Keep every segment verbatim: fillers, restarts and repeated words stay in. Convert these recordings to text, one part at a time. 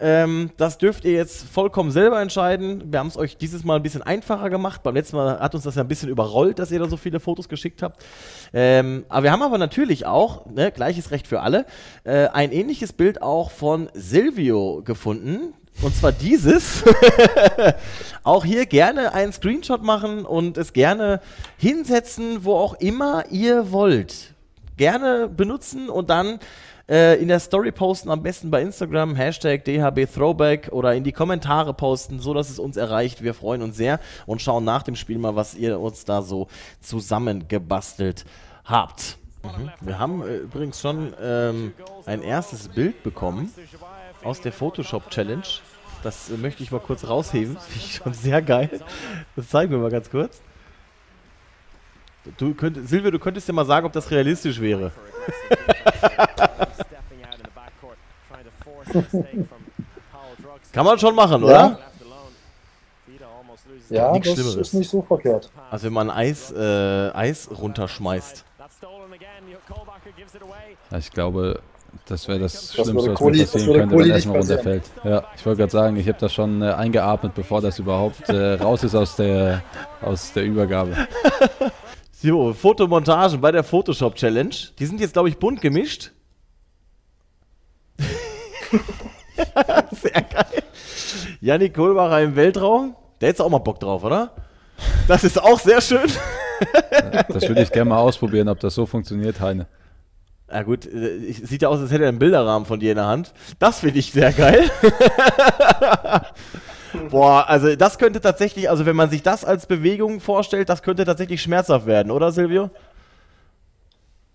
Ähm, das dürft ihr jetzt vollkommen selber entscheiden. Wir haben es euch dieses Mal ein bisschen einfacher gemacht. Beim letzten Mal hat uns das ja ein bisschen überrollt, dass ihr da so viele Fotos geschickt habt. Ähm, aber wir haben aber natürlich auch, ne, gleiches Recht für alle, äh, ein ähnliches Bild auch von Silvio gefunden. Und zwar dieses. Auch hier gerne einen Screenshot machen und es gerne hinsetzen, wo auch immer ihr wollt. Gerne benutzen und dann äh, in der Story posten, am besten bei Instagram, Hashtag D H B Throwback oder in die Kommentare posten, sodass es uns erreicht. Wir freuen uns sehr und schauen nach dem Spiel mal, was ihr uns da so zusammengebastelt habt. Mhm. Wir haben äh, übrigens schon ähm, ein erstes Bild bekommen aus der Photoshop-Challenge. Das äh, möchte ich mal kurz rausheben. Das finde ich schon sehr geil. Das zeigen wir mal ganz kurz. Du könntest, Silvio, du könntest dir mal sagen, ob das realistisch wäre. Kann man schon machen, ja, oder? Ja, nichts das Schlimmeres. Ist nicht so verkehrt. Also wenn man Eis, äh, Eis runterschmeißt. Ich glaube, das wäre das, das Schlimmste, was mir passieren könnte, wenn das mal runterfällt. Ja, ich wollte gerade sagen, ich habe das schon äh, eingeatmet, bevor das überhaupt äh, raus ist aus der, aus der Übergabe. So, Fotomontagen bei der Photoshop-Challenge. Die sind jetzt, glaube ich, bunt gemischt. Sehr geil. Jannik Kohlbacher im Weltraum. Der hätte auch mal Bock drauf, oder? Das ist auch sehr schön. Das würde ich gerne mal ausprobieren, ob das so funktioniert, Heine. Na gut, äh, sieht ja aus, als hätte er einen Bilderrahmen von dir in der Hand. Das finde ich sehr geil. Boah, also das könnte tatsächlich, also wenn man sich das als Bewegung vorstellt, das könnte tatsächlich schmerzhaft werden, oder Silvio?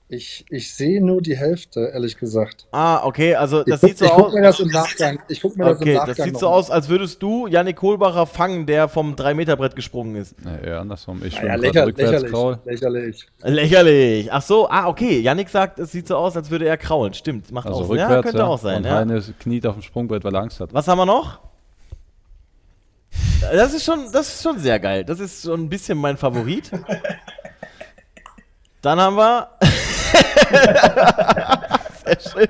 Ich, ich sehe nur die Hälfte, ehrlich gesagt. Ah, okay, also das ich, sieht so ich aus... Ich gucke mir das im Nachgang, ich guck mir okay, das im Nachgang das sieht so aus, als würdest du Jannik Kohlbacher fangen, der vom drei Meter Brett gesprungen ist. Ja, ja andersrum, ich schwimme gerade rückwärts kraulen. Lächerlich. Lächerlich, ach so, ah, okay, Jannik sagt, es sieht so aus, als würde er kraulen, stimmt, macht also auch, ja, könnte ja. auch sein. Und ja. Heine kniet auf dem Sprungbrett, weil er Angst hat. Was haben wir noch? Das ist schon, das ist schon sehr geil. Das ist schon ein bisschen mein Favorit. Dann haben wir... Sehr schön.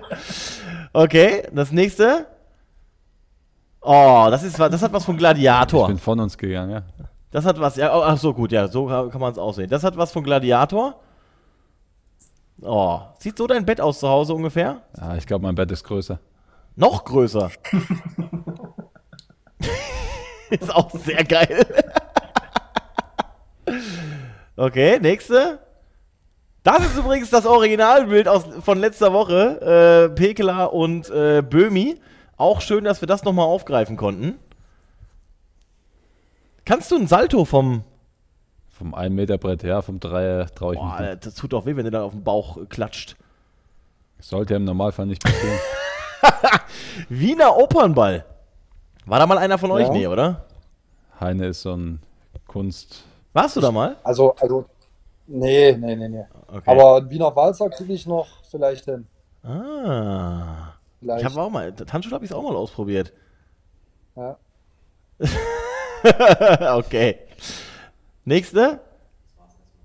Okay, das nächste. Oh, das, ist, das hat was von Gladiator. Ich bin von uns gegangen, ja. Das hat was... Ja, ach so, gut, ja, so kann man es aussehen. Das hat was von Gladiator. Oh, sieht so dein Bett aus zu Hause ungefähr? Ja, ich glaube, mein Bett ist größer. Noch größer? Ist auch sehr geil. Okay, nächste. Das ist übrigens das Originalbild aus, von letzter Woche. Äh, Pekela und äh, Böhmi. Auch schön, dass wir das nochmal aufgreifen konnten. Kannst du einen Salto vom... Vom ein Meter Brett, ja, vom Dreier traue ich mich nicht. Das tut doch weh, wenn du da auf den Bauch klatscht. Das sollte ja im Normalfall nicht passieren. Wiener Opernball. War da mal einer von euch? Ja. Nee, oder? Heine ist so ein Kunst... Warst du da mal? Also, also nee, nee, nee, nee. Okay. Aber einen Wiener Walzer kriege ich noch vielleicht hin. Ah. Vielleicht. Ich habe auch mal, Tanzschule habe ich es auch mal ausprobiert. Ja. Okay. Nächste?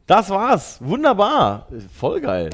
Das war's. Wunderbar. Voll geil.